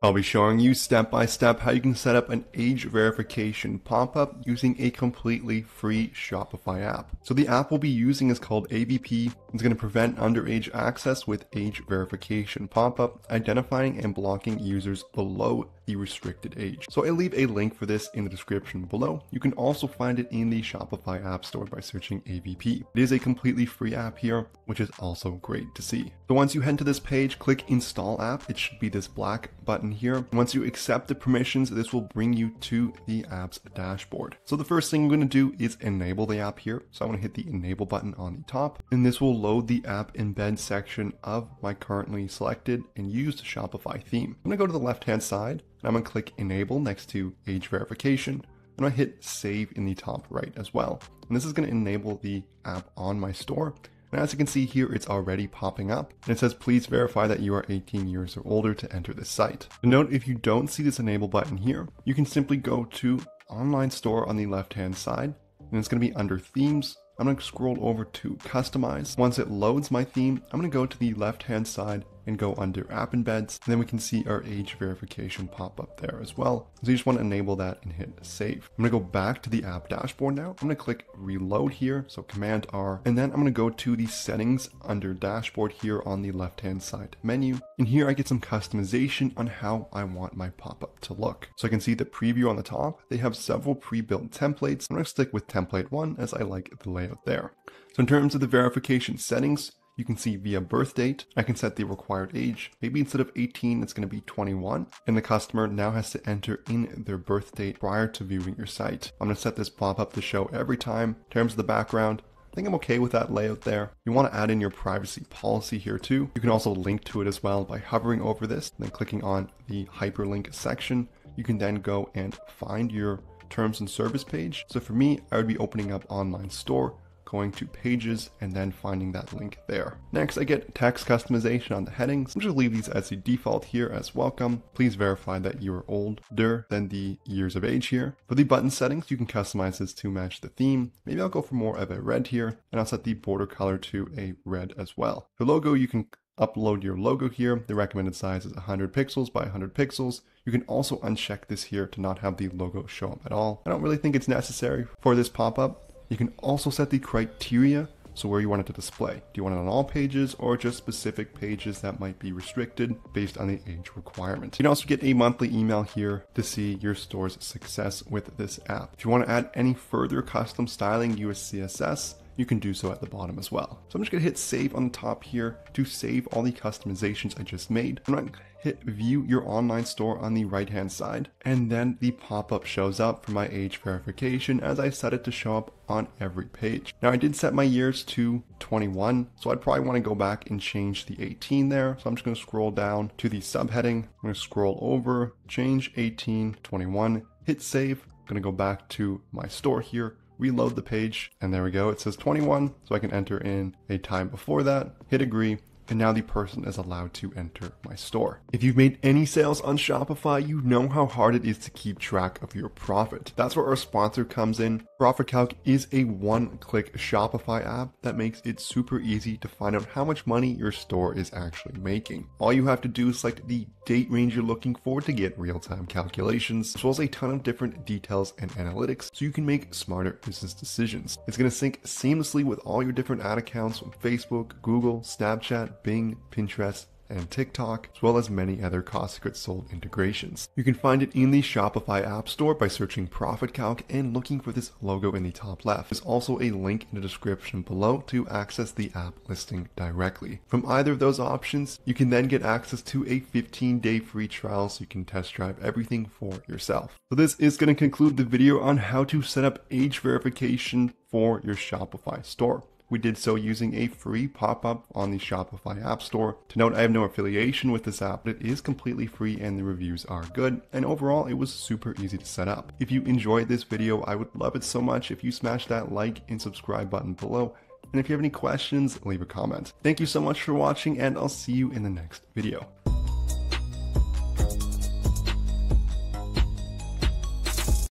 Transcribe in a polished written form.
I'll be showing you step by step how you can set up an age verification pop-up using a completely free Shopify app. So the app we'll be using is called AVP. It's going to prevent underage access with age verification pop-up, identifying and blocking users below the restricted age. So I leave a link for this in the description below. You can also find it in the Shopify app store by searching AVP. It is a completely free app here, which is also great to see. So once you head to this page, click install app. It should be this black button here. Once you accept the permissions, this will bring you to the app's dashboard. So the first thing we're going to do is enable the app here. So I want to hit the enable button on the top, and this will load the app embed section of my currently selected and used Shopify theme. I'm going to go to the left-hand side. I'm going to click enable next to age verification, and I hit save in the top right as well. And this is going to enable the app on my store. And as you can see here, it's already popping up and it says, please verify that you are 18 years or older to enter this site. And note, if you don't see this enable button here, you can simply go to online store on the left-hand side, and it's going to be under themes. I'm going to scroll over to customize. Once it loads my theme, I'm going to go to the left-hand side and go under app embeds. And then we can see our age verification pop up there as well. So you just want to enable that and hit save. I'm going to go back to the app dashboard now. I'm going to click reload here. So command R, and then I'm going to go to the settings under dashboard here on the left-hand side menu. And here I get some customization on how I want my pop up to look. So I can see the preview on the top. They have several pre-built templates. I'm going to stick with template one as I like the layout there. So in terms of the verification settings, you can see via birth date, I can set the required age. Maybe instead of 18, it's going to be 21. And the customer now has to enter in their birth date prior to viewing your site. I'm going to set this pop-up to show every time. In terms of the background, I think I'm okay with that layout there. You want to add in your privacy policy here too. You can also link to it as well by hovering over this and then clicking on the hyperlink section. You can then go and find your terms and service page. So for me, I would be opening up online store, going to pages, and then finding that link there. Next, I get text customization on the headings. I'm just gonna leave these as the default here as welcome. Please verify that you are older than the years of age here. For the button settings, you can customize this to match the theme. Maybe I'll go for more of a red here, and I'll set the border color to a red as well. The logo, you can upload your logo here. The recommended size is 100 pixels by 100 pixels. You can also uncheck this here to not have the logo show up at all. I don't really think it's necessary for this pop-up. You can also set the criteria, so where you want it to display. Do you want it on all pages or just specific pages that might be restricted based on the age requirement? You can also get a monthly email here to see your store's success with this app. If you want to add any further custom styling using CSS, you can do so at the bottom as well. So I'm just gonna hit save on the top here to save all the customizations I just made. I'm gonna hit view your online store on the right-hand side, and then the pop-up shows up for my age verification as I set it to show up on every page. Now I did set my years to 21, so I'd probably wanna go back and change the 18 there. So I'm just gonna scroll down to the subheading. I'm gonna scroll over, change 18, 21, hit save. I'm gonna go back to my store here, reload the page, and there we go. It says 21, so I can enter in a time before that, hit agree, and now the person is allowed to enter my store. If you've made any sales on Shopify, you know how hard it is to keep track of your profit. That's where our sponsor comes in. ProfitCalc is a one-click Shopify app that makes it super easy to find out how much money your store is actually making. All you have to do is select the date range you're looking for to get real-time calculations, as well as a ton of different details and analytics, so you can make smarter business decisions. It's going to sync seamlessly with all your different ad accounts from Facebook, Google, Snapchat, Bing, Pinterest, and TikTok, as well as many other cost of goods sold integrations. You can find it in the Shopify app store by searching ProfitCalc and looking for this logo in the top left. There's also a link in the description below to access the app listing directly. From either of those options, you can then get access to a 15-day free trial so you can test drive everything for yourself. So this is going to conclude the video on how to set up age verification for your Shopify store. We did so using a free pop-up on the Shopify app store. To note, I have no affiliation with this app, but it is completely free and the reviews are good. And overall, it was super easy to set up. If you enjoyed this video, I would love it so much if you smash that like and subscribe button below. And if you have any questions, leave a comment. Thank you so much for watching, and I'll see you in the next video.